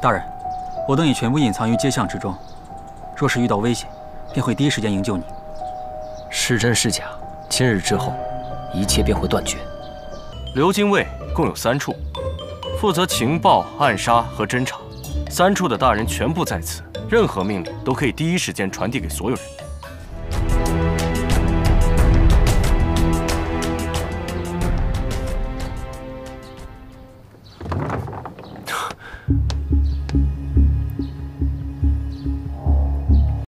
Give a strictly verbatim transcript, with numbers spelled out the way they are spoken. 大人，我等已全部隐藏于街巷之中，若是遇到危险，便会第一时间营救你。是真是假，今日之后，一切便会断绝。流金卫共有三处，负责情报、暗杀和侦查，三处的大人全部在此，任何命令都可以第一时间传递给所有人。